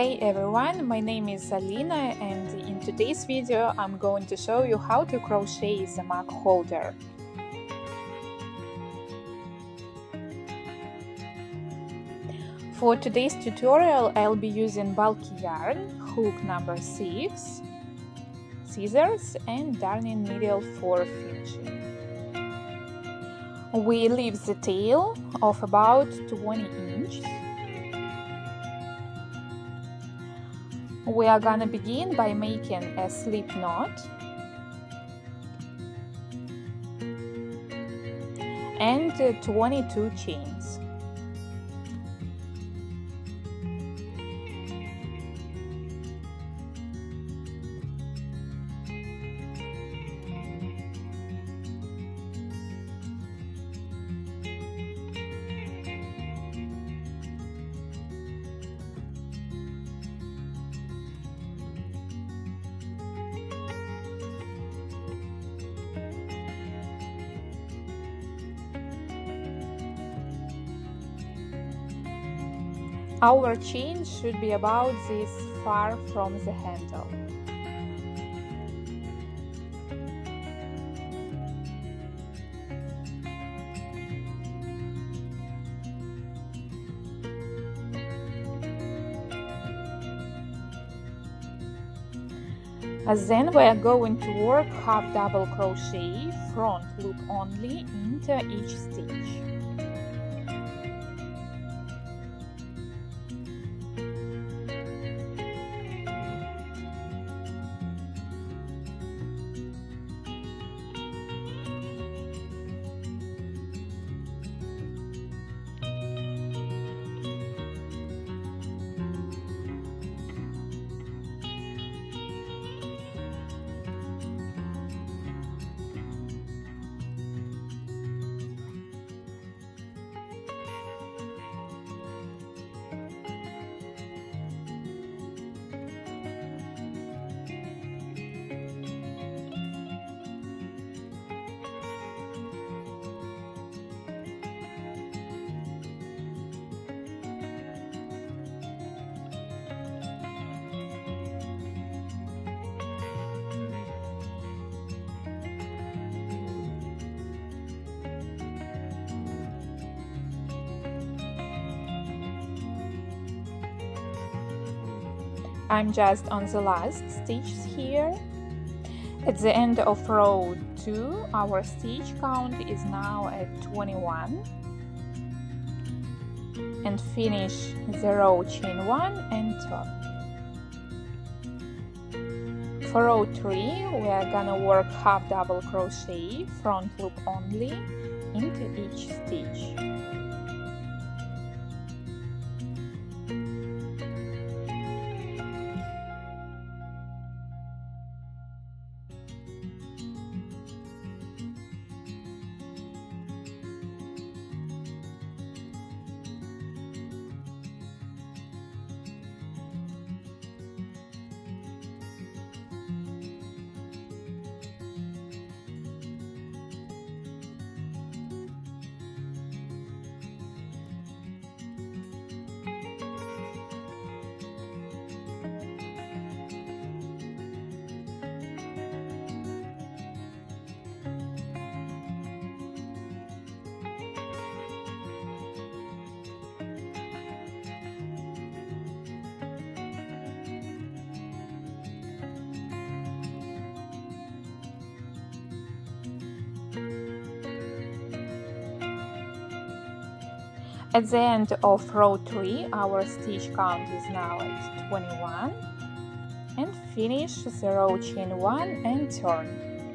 Hey everyone, my name is Alina, and in today's video I'm going to show you how to crochet the mug holder. For today's tutorial I'll be using bulky yarn, hook number 6, scissors and darning needle for finishing. We leave the tail of about 20 inches. We are gonna begin by making a slip knot and 22 chains. Our chain should be about this far from the handle. And then we are going to work half double crochet, front loop only, into each stitch. I'm just on the last stitch here. At the end of row 2, our stitch count is now at 21. And finish the row chain 1 and turn. For row 3, we are gonna work half double crochet, front loop only, into each stitch. At the end of row 3, our stitch count is now at 21, and finish the row chain 1 and turn.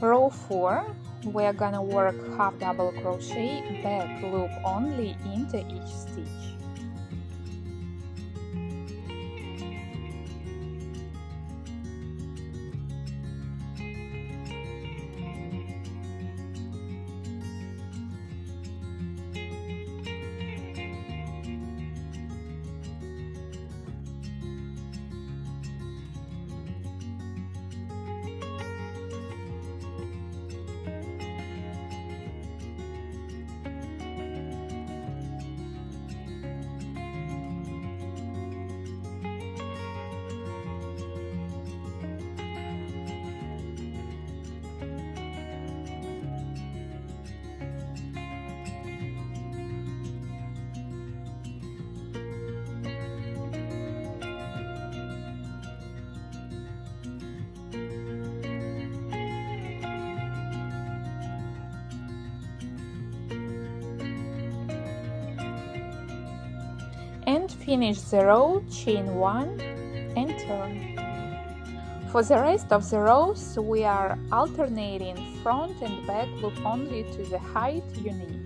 Row 4, we're gonna work half double crochet, back loop only, into each stitch. Finish the row, chain 1 and turn. For the rest of the rows, we are alternating front and back loop only to the height you need.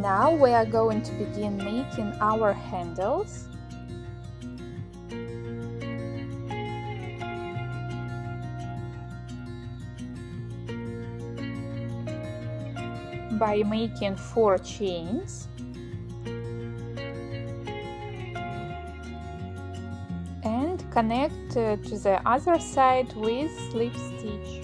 Now we are going to begin making our handles. By making 4 chains and connect to the other side with slip stitch.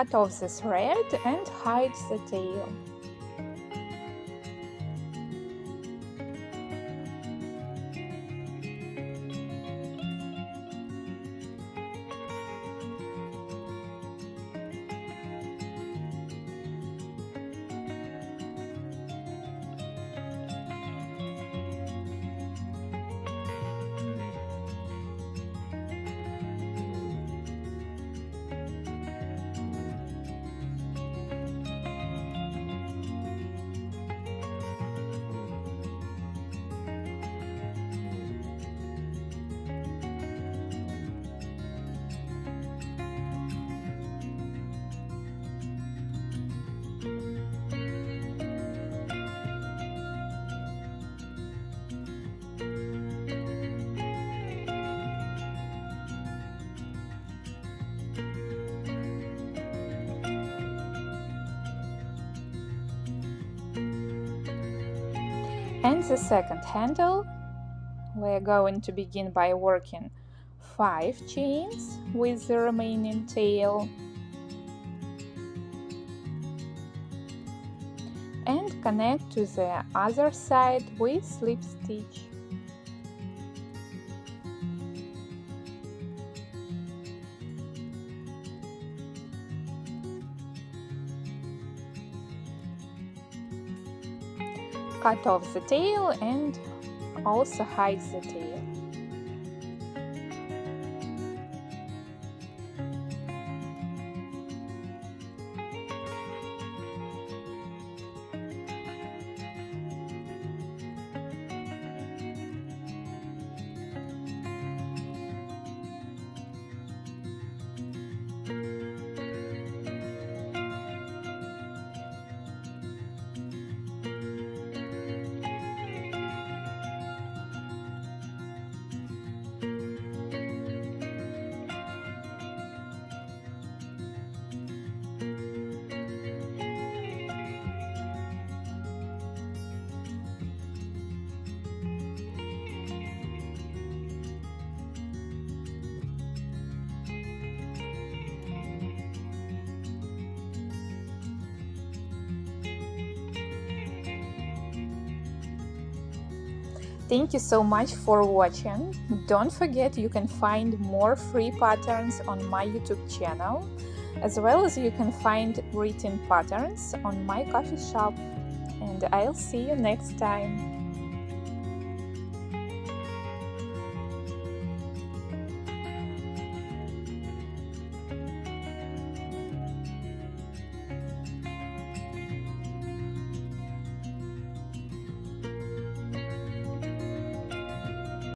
Cut off the thread and hide the tail. and the second handle. We're going to begin by working 5 chains with the remaining tail and connect to the other side with slip stitch. Cut off the tail and also hide the tail. Thank you so much for watching. Don't forget you can find more free patterns on my YouTube channel, as well as you can find written patterns on my Coffee Shop. And I'll see you next time.